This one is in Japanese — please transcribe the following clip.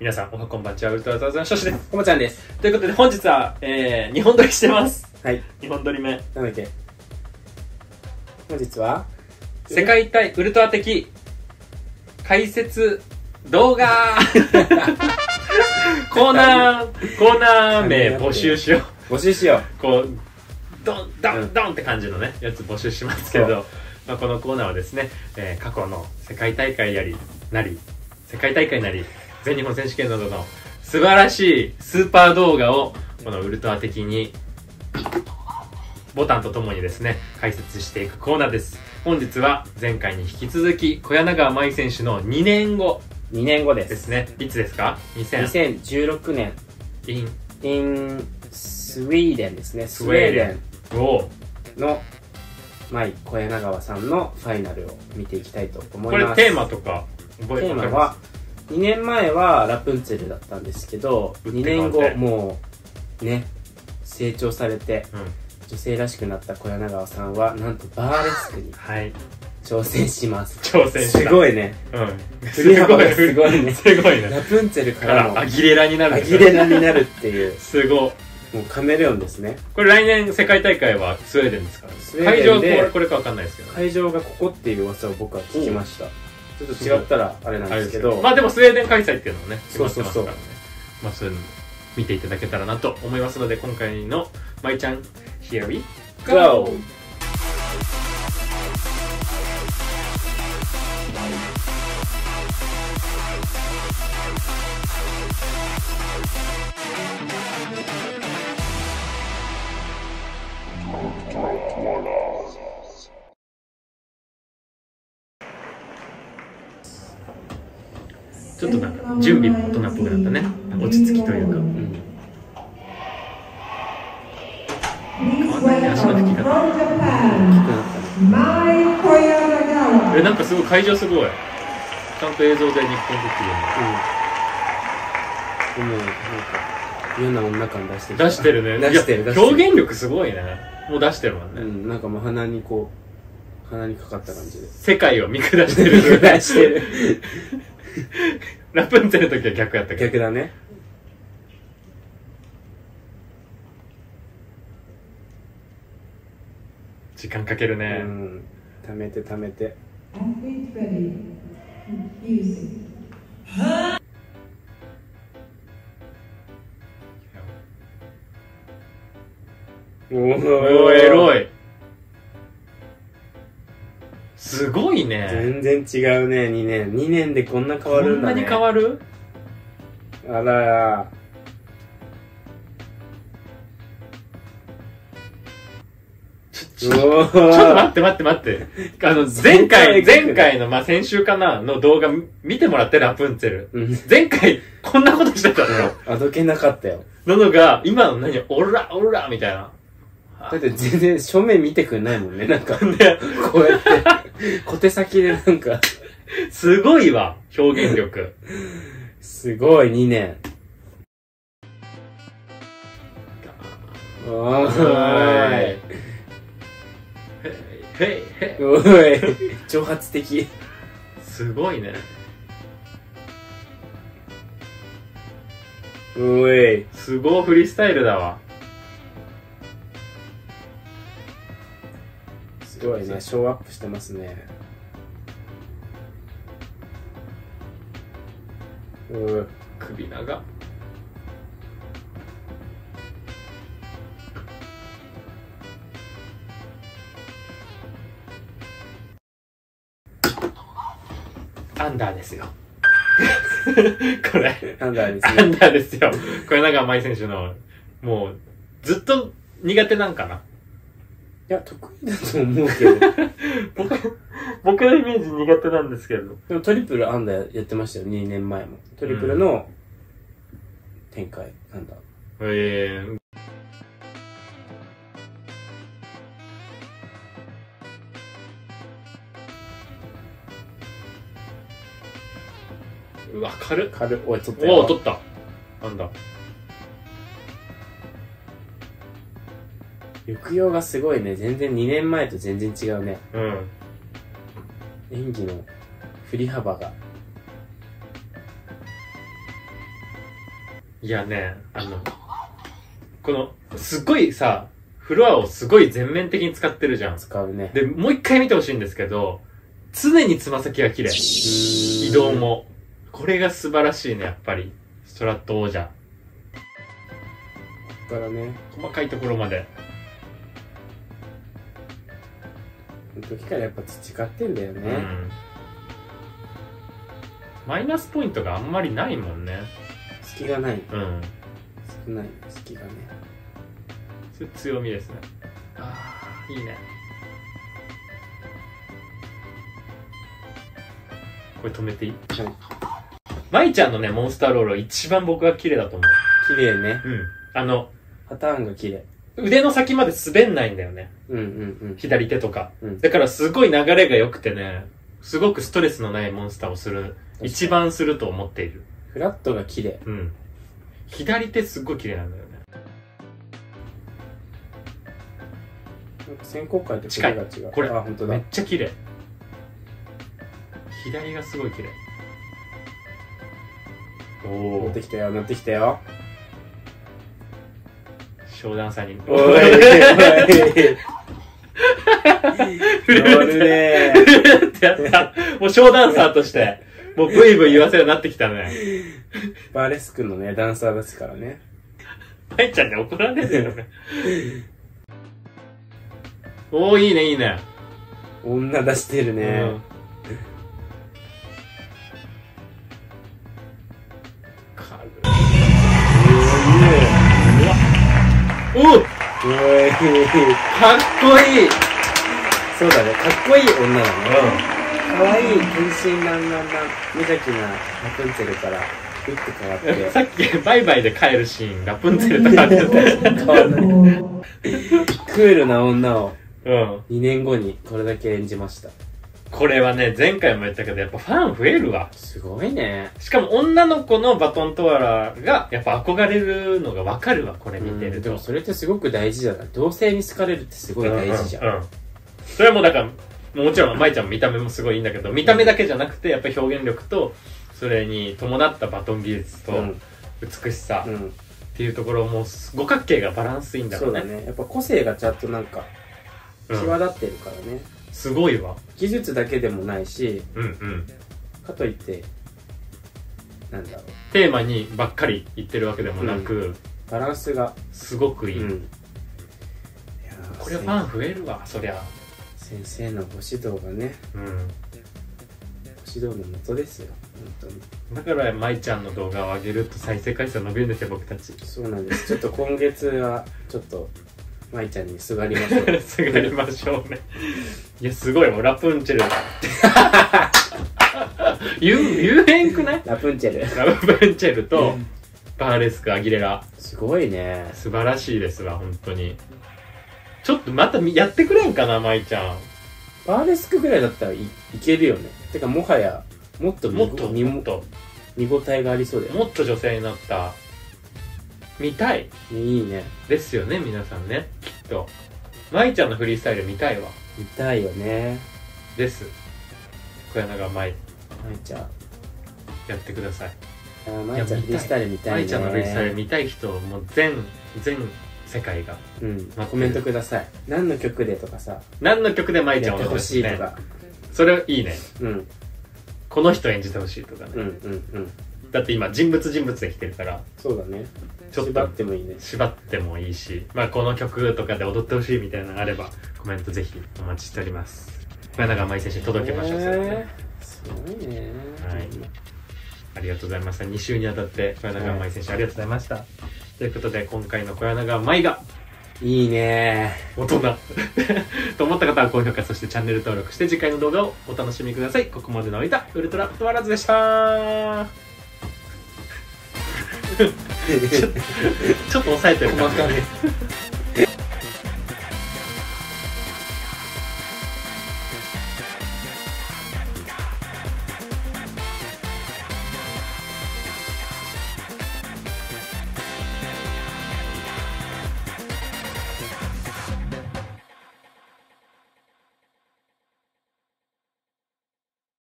皆さんおはこんばんちは、ウルトラザーズのショシです。こもちゃんです。ということで本日は、2本撮りしてます。はい、2本撮り目なんだっけ。本日は世界対ウルトラ的解説動画コーナー名募集しようこうドンドンドンって感じのねやつ募集しますけど、まあ、このコーナーはですね、過去の世界大会世界大会なり全日本選手権などの素晴らしいスーパー動画をこのウルトラ的にボタンとともにですね解説していくコーナーです。本日は前回に引き続き小柳川舞選手の2年後ですね。いつですか？2016年インスウェーデンですね。スウェーデンの舞小柳川さんのファイナルを見ていきたいと思います。これテーマとか覚えてますか？2年前はラプンツェルだったんですけど、2年後もうね成長されて、女性らしくなった小柳川さんはなんとバーレスクに挑戦します。すごいね。すごいね。ラプンツェルからのアギレラになるっていう。すごい。もうカメレオンですね。これ来年世界大会はスウェーデンですから、会場これか分かんないですけど、会場がここっていう噂を僕は聞きました。ちょっと違ったらあれなんですけど、まあでもスウェーデン開催っていうのもね決まってますからね。まあそういうのも見ていただけたらなと思いますので、今回のまいちゃん Here we go。 ちょっとなんか準備も大人っぽくなったね。落ち着きというか、変わんないね、足の拭き方大きくなったね。なんかすごい会場すごいちゃんと映像で日本でっていうの、なんか嫌な女感出してるね。表現力すごいね。もう出してるもんね。なんかもう鼻にかかった感じで世界を見下してる。ラプンツェルの時は逆やったけど。逆だね。時間かけるね。ためておーエロい。すごいね。全然違うね。2年でこんな変わるんだね。こんなに変わる？あらや。ちょっと待って。前回のまあ先週かなの動画見てもらって、ラプンツェル。前回こんなことしてたのよ。あどけなかったよ。なのが今の何オラみたいな。だって全然正面見てくんないもんね。なんかこうやって小手先でなんかすごいわ、表現力。すごい2年。おーいおーい、挑発的。すごいね。おーい、すごいフリースタイルだわ。すごいね、ショーアップしてますね。首長っ。アンダーですよ。これアンダーですよ。これなんか舞選手のもうずっと苦手なんかな。いや、得意だと思うけど。僕のイメージ苦手なんですけど。でもトリプルアンダーやってましたよ、2年前も。トリプルの展開、なんだ。うわ、軽っ。おい、取ったよ。おお、取った。アンダー。抑揚がすごいね。全然2年前と全然違うね。演技の振り幅がいやね、この、すっごいさ、フロアをすごい全面的に使ってるじゃん。使うね。で、もう一回見てほしいんですけど、常につま先が綺麗。移動も。これが素晴らしいね、やっぱり。ストラット王者。だからね。細かいところまで。この時からやっぱ培ってんだよね。うん。マイナスポイントがあんまりないもんね。隙がない。うん。少ない、隙がね。それ強みですね。ああ、いいね。これ止めていい？はい。舞ちゃんのね、モンスターロールは一番僕が綺麗だと思う。綺麗ね。うん。パターンが綺麗。腕の先まで滑んないんだよね。うんうんうん。左手とか。うん、だからすごい流れが良くてね、すごくストレスのないモンスターをする、一番すると思っている。フラットが綺麗。うん。左手すっごい綺麗なんだよね。なんか選考会と違う。近い。これ、あ、本当だ。めっちゃ綺麗。左がすごい綺麗。おお。乗ってきたよ、乗ってきたよ。商談さんに。おいおいおい。乗るねー。ってやった。もうショーダンサーとして、もうブイブイ言わせるようになってきたね。バーレスクのね、ダンサーですからね。舞ちゃんに怒られるよね。おー、いいね、いいね。女出してるね。おう、かっこいい。そうだね、かっこいい女だね。かわいい、天真爛漫な無邪気なラプンツェルから打って変わって、さっきバイバイで帰るシーン、ラプンツェルと変わってクールな女を2年後にこれだけ演じました。これはね、前回も言ったけど、やっぱファン増えるわ。すごいね。しかも女の子のバトントワラが、やっぱ憧れるのがわかるわ、これ見てると。でもそれってすごく大事じゃない？同性に好かれるってすごい大事じゃん。うん。それはもうだから、もちろん舞ちゃんも見た目もすごいいいんだけど、見た目だけじゃなくて、やっぱり表現力と、それに伴ったバトン技術と、美しさっていうところも、五角形がバランスいいんだろうね。そうだね。やっぱ個性がちゃんとなんか、際立ってるからね。うん、すごいわ。技術だけでもないし、うんうん、かといってなんだろう、テーマにばっかり言ってるわけでもなく、うん、バランスがすごくいい、うん、いやー、これファン増えるわ、そりゃ。先生のご指導がね、うん、ご指導のもとですよ、本当に。だから舞ちゃんの動画を上げると再生回数伸びるんですよ、僕たち。そうなんです。ちょっと今月はちょっと舞ちゃんにすがりましょう。すがりましょうね。いや、すごい、もうラプンツェル。言うへんくない？ラプンツェル。ラプンツェルと、バーレスク、アギレラ。すごいね。素晴らしいですわ、本当に。ちょっとまたやってくれんかな、舞ちゃん。バーレスクぐらいだったらいけるよね。てか、もはや、もっと見応えがありそうだよね。もっと女性になった。見たい。いいね。ですよね、皆さんね、きっと。舞ちゃんのフリースタイル見たいわ。見たいよね。です。小柳が舞ちゃん。やってください。舞ちゃんのフリースタイル見たいね。舞ちゃんのフリースタイル見たい人、もう全世界が。うん。コメントください。何の曲でとかさ。何の曲で舞ちゃんをやってほしいとか。それいいね。うん。この人演じてほしいとかね。うんうんうん。だって今人物で来てるから。そうだね。ちょっと縛ってもいいね。縛ってもいいし、まあこの曲とかで踊ってほしいみたいなのがあれば、コメントぜひお待ちしております。小柳舞選手に届けましょう。すごいね。はい、ありがとうございました。2週にわたって小柳舞選手、ありがとうございました。ということで、今回の小柳舞がいいね、大人と思った方は高評価、そしてチャンネル登録して次回の動画をお楽しみください。ここまでの間、ウルトラフットワラーズでした。ちょっと抑えてる。